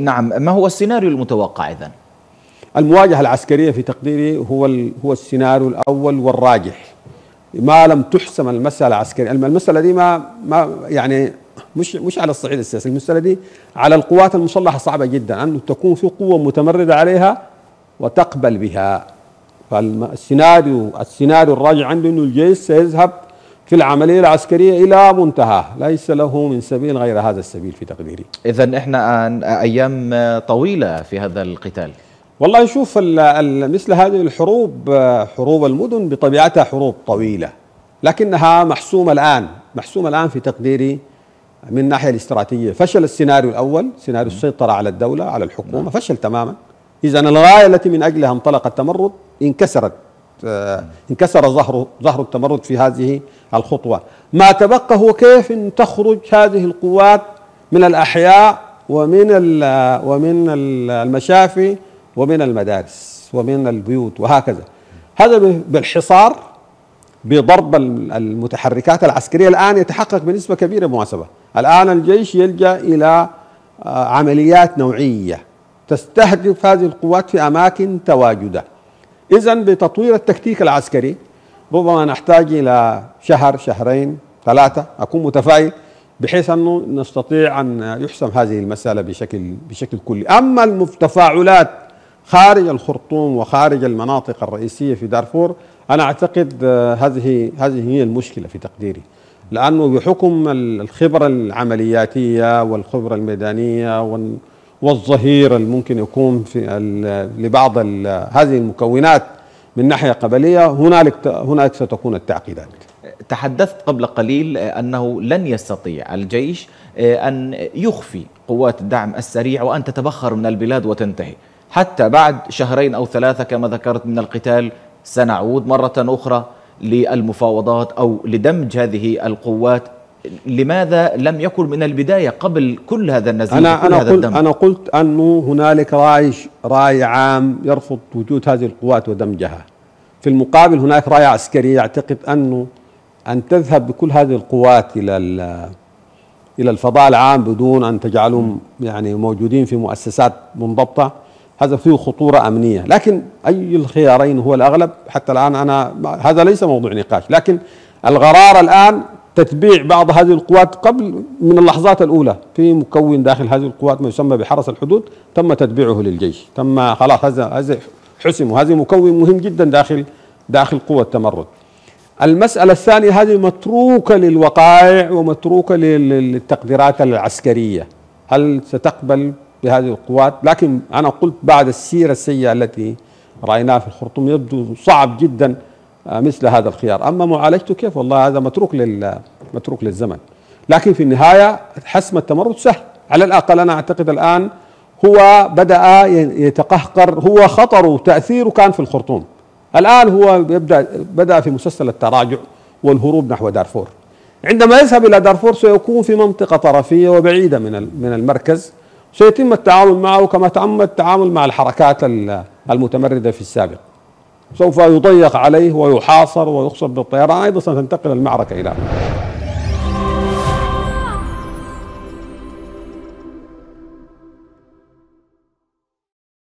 نعم، ما هو السيناريو المتوقع إذن؟ المواجهة العسكرية في تقديري هو السيناريو الأول والراجح ما لم تحسم المسألة العسكرية. المسألة دي ما يعني مش على الصعيد السياسي، المسألة دي على القوات المسلحة صعبة جدا أن تكون في قوة متمردة عليها وتقبل بها. فالسيناريو الراجع عنده أن الجيش سيذهب في العملية العسكرية إلى منتهى، ليس له من سبيل غير هذا السبيل في تقديري. إذن إحنا أيام طويلة في هذا القتال. والله شوف مثل هذه الحروب، حروب المدن بطبيعتها حروب طويلة، لكنها محسومة الآن في تقديري من الناحية الاستراتيجية. فشل السيناريو الأول، سيناريو السيطرة على الدولة على الحكومة، فشل تماما. إذا الغاية التي من أجلها انطلق التمرد انكسر ظهر التمرد في هذه الخطوة. ما تبقى هو كيف أن تخرج هذه القوات من الأحياء ومن المشافي ومن المدارس ومن البيوت وهكذا. هذا بالحصار، بضرب المتحركات العسكرية. الآن يتحقق بنسبة كبيرة مناسبة. الآن الجيش يلجأ إلى عمليات نوعية تستهدف هذه القوات في أماكن تواجده. إذن بتطوير التكتيك العسكري ربما نحتاج إلى شهر شهرين ثلاثة، أكون متفائل بحيث أنه نستطيع أن يحسم هذه المسألة بشكل كلي. أما التفاعلات خارج الخرطوم وخارج المناطق الرئيسية في دارفور، أنا أعتقد هذه هي المشكلة في تقديري، لأنه بحكم الخبرة العملياتية والخبرة الميدانية والظهير الممكن يكون في لبعض هذه المكونات من ناحية قبلية، هناك ستكون التعقيدات. تحدثت قبل قليل أنه لن يستطيع الجيش أن يخفي قوات الدعم السريع وأن تتبخر من البلاد وتنتهي حتى بعد شهرين أو ثلاثة كما ذكرت من القتال. سنعود مرة أخرى للمفاوضات أو لدمج هذه القوات. لماذا لم يكن من البداية قبل كل هذا النزيف؟ أنا قلت أنه هنالك رأي عام يرفض وجود هذه القوات ودمجها. في المقابل هناك رأي عسكري يعتقد أنه أن تذهب بكل هذه القوات إلى الفضاء العام بدون أن تجعلهم يعني موجودين في مؤسسات منضبطة، هذا فيه خطورة أمنية. لكن أي الخيارين هو الأغلب حتى الآن؟ هذا ليس موضوع نقاش، لكن الغرار الآن تتبيع بعض هذه القوات قبل من اللحظات الأولى. في مكون داخل هذه القوات ما يسمى بحرس الحدود، تم تتبيعه للجيش، تم خلاص هذا حسم، وهذا مكون مهم جدا داخل قوة التمرد. المسألة الثانية هذه متروكة للوقائع ومتروكة للتقديرات العسكرية، هل ستقبل بهذه القوات؟ لكن أنا قلت بعد السيرة السيئة التي رأيناها في الخرطوم يبدو صعب جدا مثل هذا الخيار. أما معالجته كيف؟ والله هذا متروك للزمن. لكن في النهاية حسم التمرد سهل على الأقل. أنا أعتقد الآن هو بدأ يتقهقر، هو خطره وتأثيره كان في الخرطوم، الآن هو بدأ في مسلسل التراجع والهروب نحو دارفور. عندما يذهب إلى دارفور سيكون في منطقة طرفية وبعيدة من المركز، سيتم التعامل معه كما تم التعامل مع الحركات المتمردة في السابق. سوف يضيق عليه ويحاصر ويخصب بالطيران، أيضا ستنتقل المعركة إليه.